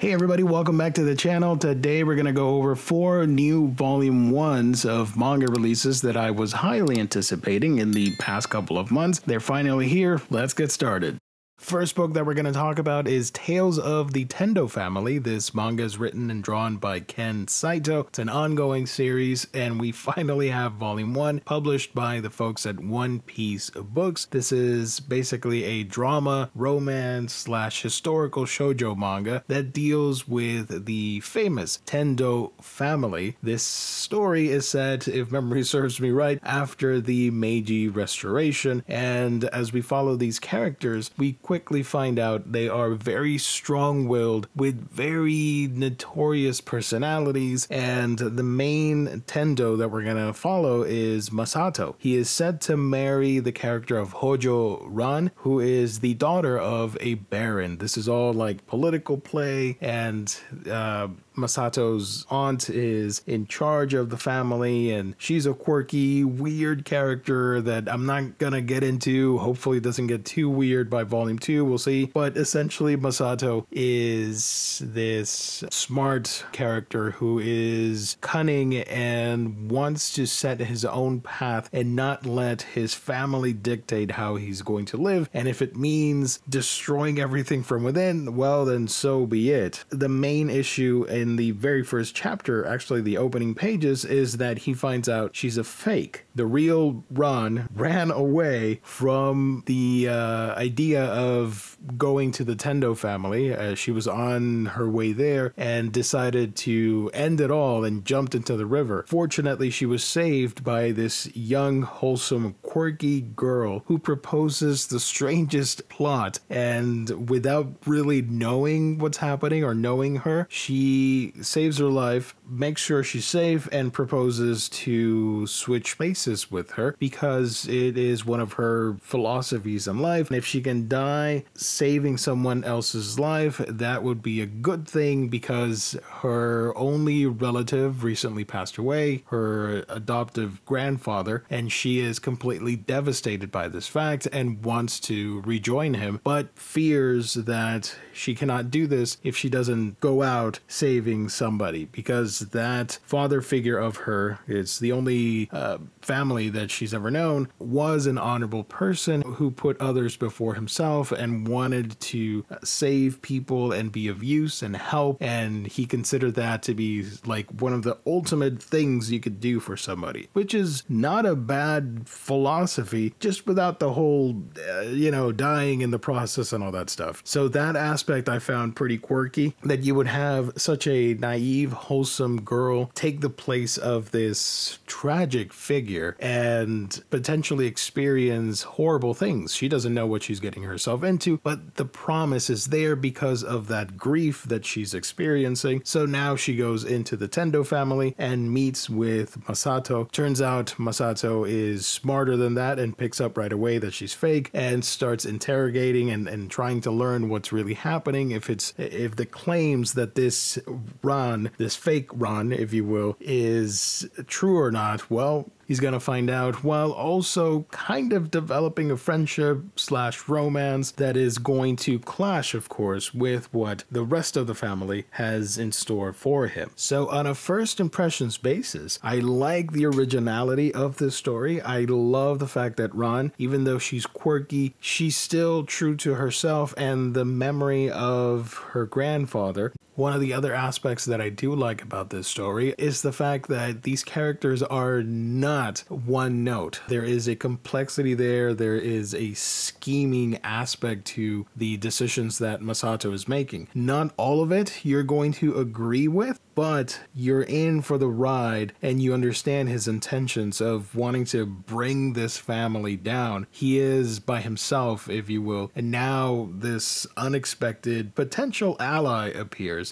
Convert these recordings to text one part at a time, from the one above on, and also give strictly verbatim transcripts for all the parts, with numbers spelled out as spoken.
Hey everybody, welcome back to the channel. Today we're going to go over four new volume ones of manga releases that I was highly anticipating in the past couple of months. They're finally here. Let's get started. First book that we're going to talk about is Tales of the Tendo Family. This manga is written and drawn by Ken Saito. It's an ongoing series, and we finally have Volume one, published by the folks at One Piece Books. This is basically a drama, romance, slash historical shoujo manga that deals with the famous Tendo family. This story is set, if memory serves me right, after the Meiji Restoration, and as we follow these characters, we quickly find out they are very strong-willed with very notorious personalities, and the main Tendo that we're gonna follow is Masato. He is said to marry the character of Hojo Ran, who is the daughter of a baron. This is all like political play, and uh, Masato's aunt is in charge of the family, and she's a quirky, weird character that I'm not gonna get into. Hopefully it doesn't get too weird by volume two, we'll see. But essentially Masato is this smart character who is cunning and wants to set his own path and not let his family dictate how he's going to live, and if it means destroying everything from within, well then so be it. The main issue in In the very first chapter, actually the opening pages, is that he finds out she's a fake. The real Ron ran away from the uh, idea of going to the Tendo family. Uh, she was on her way there and decided to end it all and jumped into the river. Fortunately, she was saved by this young, wholesome, quirky girl who proposes the strangest plot, and without really knowing what's happening or knowing her, she saves her life, makes sure she's safe, and proposes to switch places with her because it is one of her philosophies in life. And if she can die saving someone else's life, that would be a good thing because her only relative recently passed away, her adoptive grandfather, and she is completely devastated by this fact and wants to rejoin him, but fears that she cannot do this if she doesn't go out saving somebody, because that father figure of her, it's the only uh, family that she's ever known, was an honorable person who put others before himself and wanted to save people and be of use and help, and he considered that to be like one of the ultimate things you could do for somebody, which is not a bad philosophy, just without the whole uh, you know, dying in the process and all that stuff. So that aspect I found pretty quirky, that you would have such a a naive, wholesome girl take the place of this tragic figure and potentially experience horrible things. She doesn't know what she's getting herself into, but the promise is there because of that grief that she's experiencing. So now she goes into the Tendo family and meets with Masato. Turns out Masato is smarter than that and picks up right away that she's fake and starts interrogating and, and trying to learn what's really happening, if it's if the claims that this Ron, this fake Ron, if you will, is true or not. Well, he's gonna find out, while also kind of developing a friendship slash romance that is going to clash, of course, with what the rest of the family has in store for him. So on a first impressions basis, I like the originality of this story. I love the fact that Ron, even though she's quirky, she's still true to herself and the memory of her grandfather. One of the other aspects that I do like about this story is the fact that these characters are not one note. There is a complexity there. There is a scheming aspect to the decisions that Masato is making. Not all of it you're going to agree with, but you're in for the ride and you understand his intentions of wanting to bring this family down. He is by himself, if you will, and now this unexpected potential ally appears.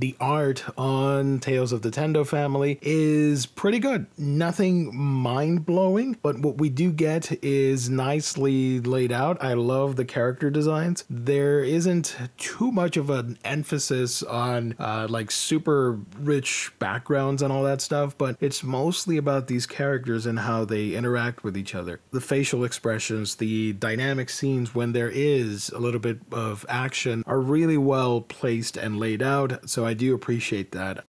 the art on Tales of the Tendo Family is pretty good. Nothing mind-blowing, but what we do get is nicely laid out. I love the character designs. There isn't too much of an emphasis on uh, like super rich backgrounds and all that stuff, but it's mostly about these characters and how they interact with each other. The facial expressions, the dynamic scenes when there is a little bit of action are really well placed and laid out, so I do appreciate that.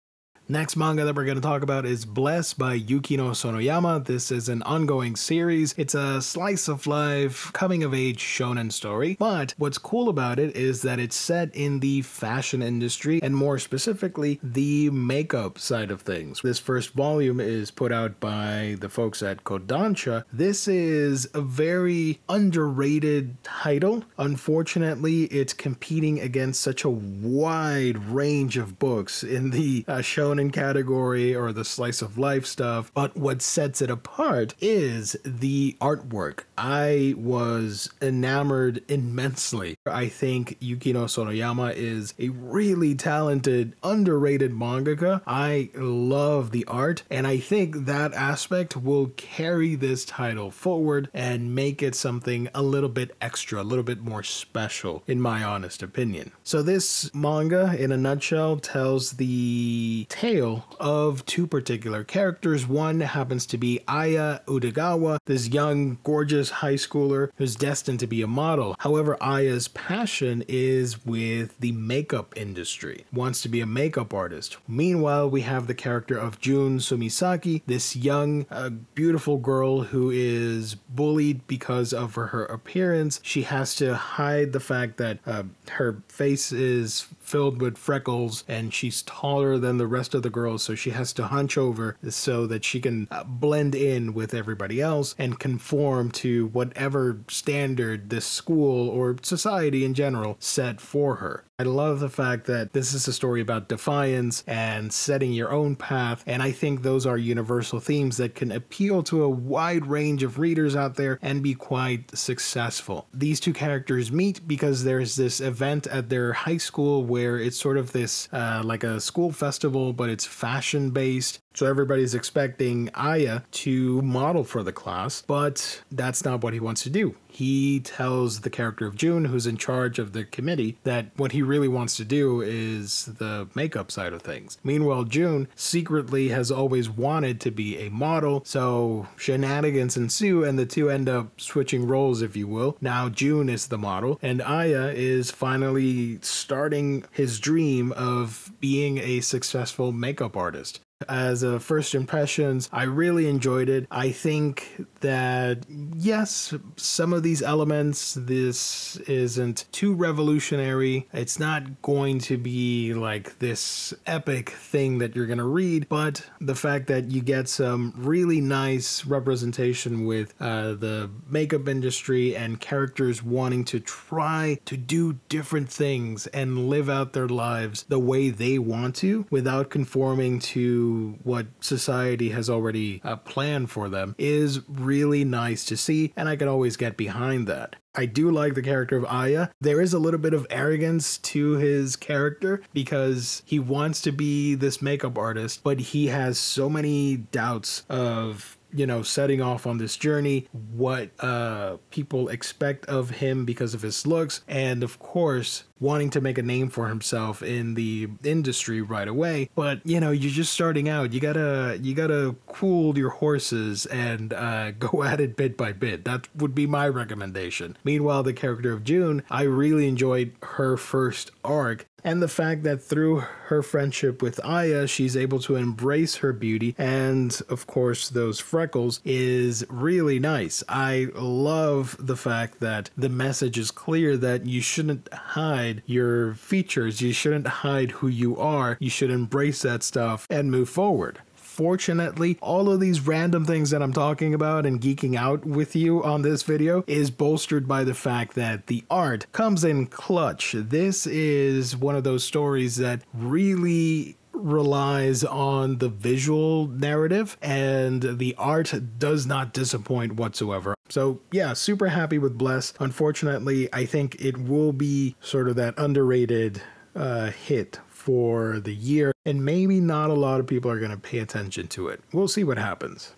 Next manga that we're going to talk about is Bless by Yukino Sonoyama. This is an ongoing series. It's a slice of life, coming of age shonen story, but what's cool about it is that it's set in the fashion industry and more specifically the makeup side of things. This first volume is put out by the folks at Kodansha. This is a very underrated title. Unfortunately, it's competing against such a wide range of books in the uh, shonen category or the slice of life stuff, but what sets it apart is the artwork. I was enamored immensely. I think Yukino Sonoyama is a really talented, underrated mangaka. I love the art, and I think that aspect will carry this title forward and make it something a little bit extra, a little bit more special, in my honest opinion. So this manga, in a nutshell, tells the tale tale of two particular characters. One happens to be Aya Udagawa, this young, gorgeous high schooler who's destined to be a model. However, Aya's passion is with the makeup industry, wants to be a makeup artist. Meanwhile, we have the character of June Sumisaki, this young, uh, beautiful girl who is bullied because of her appearance. She has to hide the fact that uh, her face is filled with freckles and she's taller than the rest of the girls, so she has to hunch over so that she can uh, blend in with everybody else and conform to whatever standard this school or society in general set for her. I love the fact that this is a story about defiance and setting your own path, and I think those are universal themes that can appeal to a wide range of readers out there and be quite successful. These two characters meet because there's this event at their high school where it's sort of this uh, like a school festival, but it's fashion-based. So everybody's expecting Aya to model for the class, but that's not what he wants to do. He tells the character of June, who's in charge of the committee, that what he really wants to do is the makeup side of things. Meanwhile, June secretly has always wanted to be a model, so shenanigans ensue and the two end up switching roles, if you will. Now June is the model, and Aya is finally starting his dream of being a successful makeup artist. As a first impressions, I really enjoyed it. I think that, yes, some of these elements, this isn't too revolutionary. It's not going to be like this epic thing that you're going to read, but the fact that you get some really nice representation with uh, the makeup industry and characters wanting to try to do different things and live out their lives the way they want to without conforming to what society has already uh, planned for them is really nice to see, and I can always get behind that. I do like the character of Aya. There is a little bit of arrogance to his character because he wants to be this makeup artist, but he has so many doubts of, you know, setting off on this journey, what uh, people expect of him because of his looks, and of course, wanting to make a name for himself in the industry right away. But, you know, you're just starting out. You gotta, you gotta cool your horses and uh, go at it bit by bit. That would be my recommendation. Meanwhile, the character of June, I really enjoyed her first arc, and the fact that through her friendship with Aya, she's able to embrace her beauty and, of course, those freckles is really nice. I love the fact that the message is clear that you shouldn't hide your features, you shouldn't hide who you are, you should embrace that stuff and move forward. Fortunately, all of these random things that I'm talking about and geeking out with you on this video is bolstered by the fact that the art comes in clutch. This is one of those stories that really relies on the visual narrative, and the art does not disappoint whatsoever. So yeah, super happy with Bless. Unfortunately, I think it will be sort of that underrated uh, hit for the year, and maybe not a lot of people are going to pay attention to it. We'll see what happens.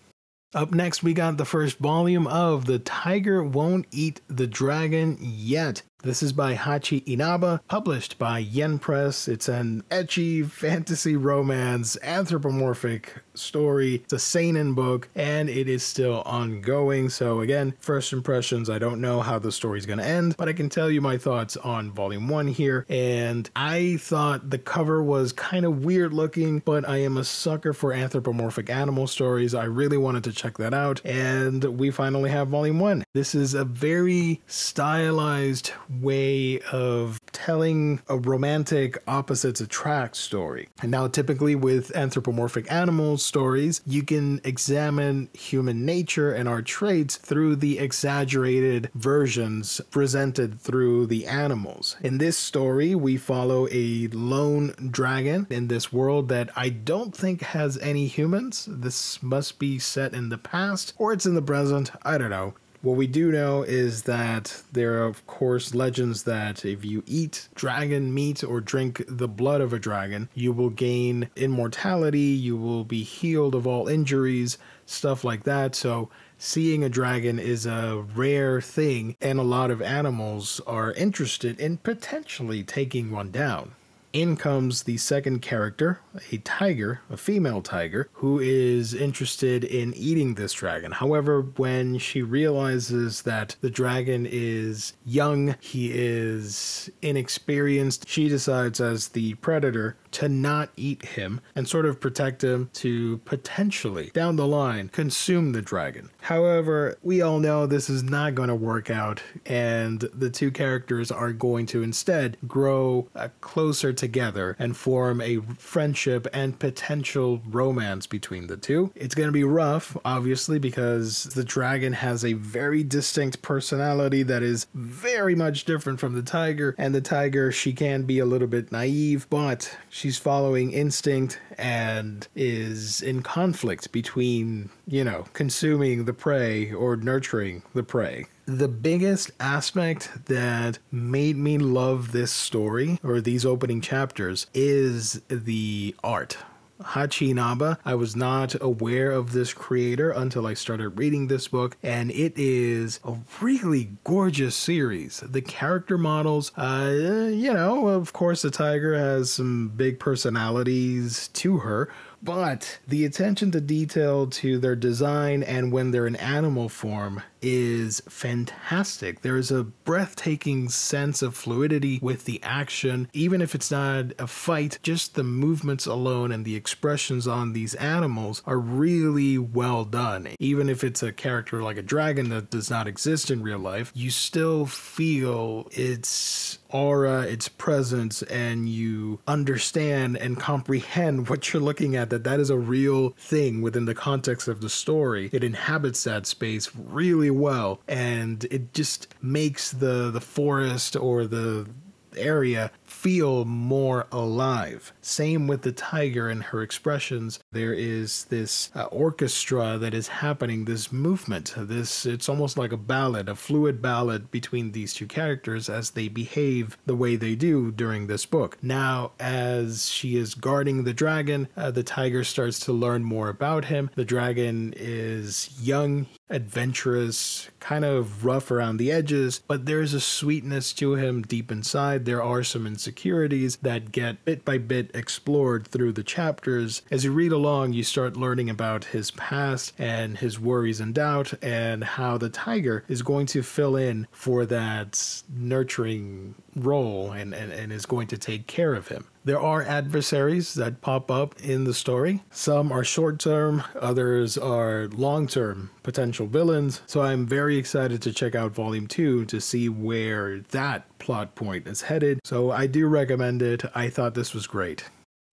Up next, we got the first volume of The Tiger Won't Eat the Dragon Yet. This is by Hachi Inaba, published by Yen Press. It's an ecchi fantasy romance anthropomorphic story. It's a seinen book, and it is still ongoing. So again, first impressions, I don't know how the story's going to end, but I can tell you my thoughts on volume one here. And I thought the cover was kind of weird looking, but I am a sucker for anthropomorphic animal stories. I really wanted to check that out, and we finally have volume one. This is a very stylized way of telling a romantic opposites attract story. And now typically with anthropomorphic animal stories, you can examine human nature and our traits through the exaggerated versions presented through the animals. In this story, we follow a lone dragon in this world that I don't think has any humans. This must be set in the past, or it's in the present, I don't know. What we do know is that there are, of course, legends that if you eat dragon meat or drink the blood of a dragon, you will gain immortality, you will be healed of all injuries, stuff like that. So seeing a dragon is a rare thing, and a lot of animals are interested in potentially taking one down. In comes the second character, a tiger, a female tiger, who is interested in eating this dragon. However, when she realizes that the dragon is young, he is inexperienced, she decides as the predator to not eat him and sort of protect him to potentially, down the line, consume the dragon. However, we all know this is not going to work out, and the two characters are going to instead grow closer together and form a friendship and potential romance between the two. It's going to be rough, obviously, because the dragon has a very distinct personality that is very much different from the tiger, and the tiger, she can be a little bit naive, but she's following instinct and is in conflict between, you know, consuming the prey or nurturing the prey. The biggest aspect that made me love this story or these opening chapters is the art. Hachi Inaba, I was not aware of this creator until I started reading this book, and it is a really gorgeous series. The character models, uh, you know, of course the tiger has some big personalities to her, but the attention to detail to their design and when they're in animal form is fantastic. There is a breathtaking sense of fluidity with the action. Even if it's not a fight, just the movements alone and the expressions on these animals are really well done. Even if it's a character like a dragon that does not exist in real life, you still feel its aura, its presence, and you understand and comprehend what you're looking at, that that is a real thing within the context of the story. It inhabits that space really well, and it just makes the the forest or the area feel more alive. Same with the tiger and her expressions. There is this uh, orchestra that is happening, this movement, this, it's almost like a ballad, a fluid ballad between these two characters as they behave the way they do during this book. Now, as she is guarding the dragon, uh, the tiger starts to learn more about him. The dragon is young, adventurous, kind of rough around the edges, but there's a sweetness to him deep inside. There are some insecurities that get bit by bit explored through the chapters. As you read along, you start learning about his past and his worries and doubt, and how the tiger is going to fill in for that nurturing role and, and, and is going to take care of him. There are adversaries that pop up in the story. Some are short-term, others are long-term potential villains. So I'm very excited to check out Volume two to see where that plot point is headed. So I do recommend it. I thought this was great.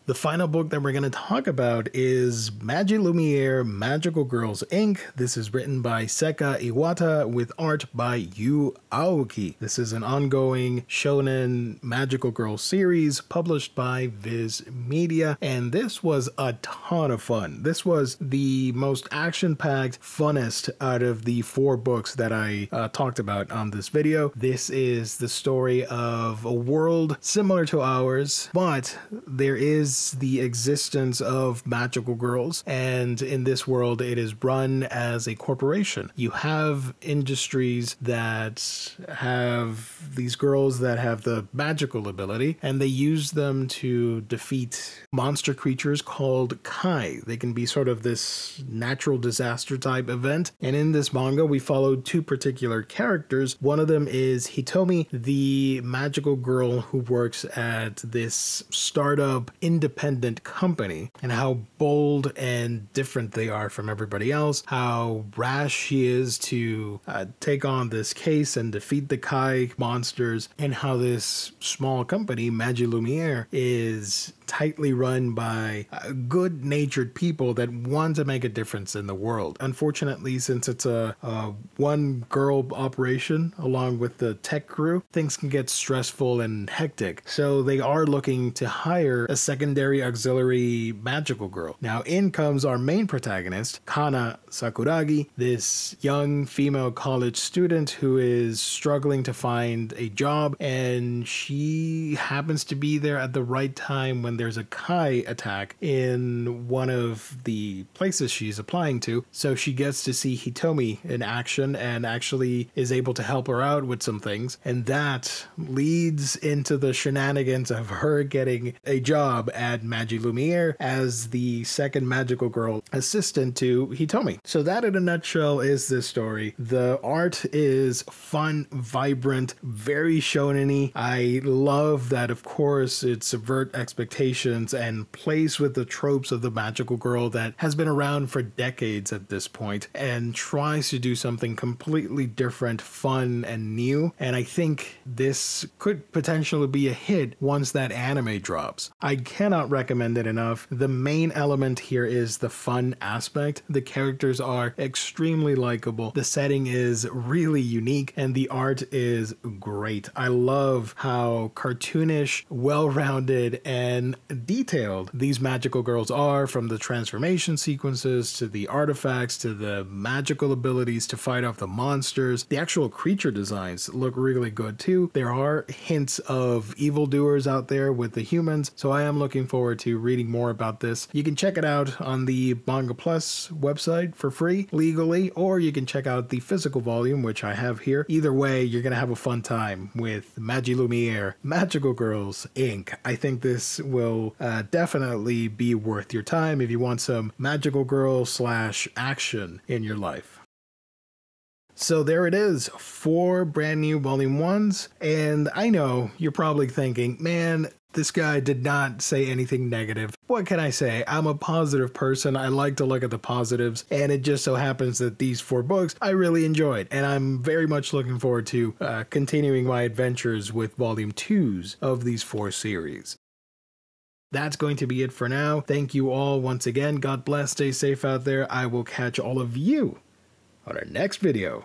The final book that we're going to talk about is Magilumiere Magical Girls Incorporated. This is written by Seika Iwata with art by Yu Aoki. This is an ongoing shonen magical girl series published by Viz Media, and this was a ton of fun. This was the most action-packed, funnest out of the four books that I uh, talked about on this video. This is the story of a world similar to ours, but there is the existence of magical girls, and in this world it is run as a corporation. You have industries that have these girls that have the magical ability, and they use them to defeat monster creatures called Kai. They can be sort of this natural disaster type event, and in this manga we follow two particular characters. One of them is Hitomi, the magical girl who works at this startup industry independent company, and how bold and different they are from everybody else, how rash she is to uh, take on this case and defeat the Kai monsters, and how this small company, Magilumiere, is tightly run by uh, good-natured people that want to make a difference in the world. Unfortunately, since it's a, a one-girl operation along with the tech crew, things can get stressful and hectic, so they are looking to hire a secondary auxiliary magical girl. Now in comes our main protagonist, Kana Sakuragi, this young female college student who is struggling to find a job, and she happens to be there at the right time when there's a Kai attack in one of the places she's applying to, so she gets to see Hitomi in action and actually is able to help her out with some things, and that leads into the shenanigans of her getting a job at At Magilumiere as the second magical girl assistant to Hitomi. So that in a nutshell is this story. The art is fun, vibrant, very shonen-y. I love that, of course, it subverts expectations and plays with the tropes of the magical girl that has been around for decades at this point, and tries to do something completely different, fun, and new. And I think this could potentially be a hit once that anime drops. I cannot recommend it enough. The main element here is the fun aspect. The characters are extremely likable. The setting is really unique, and the art is great. I love how cartoonish, well-rounded, and detailed these magical girls are, from the transformation sequences to the artifacts to the magical abilities to fight off the monsters. The actual creature designs look really good too. There are hints of evildoers out there with the humans, so I am looking forward to reading more about this. You can check it out on the Manga Plus website for free, legally, or you can check out the physical volume, which I have here. Either way, you're gonna have a fun time with Magilumiere Magical Girls Incorporated. I think this will uh, definitely be worth your time if you want some magical girl slash action in your life. So there it is, four brand new volume ones, and I know you're probably thinking, man, this guy did not say anything negative. What can I say? I'm a positive person. I like to look at the positives, and it just so happens that these four books I really enjoyed, and I'm very much looking forward to uh, continuing my adventures with volume twos of these four series. That's going to be it for now. Thank you all once again. God bless. Stay safe out there. I will catch all of you on our next video.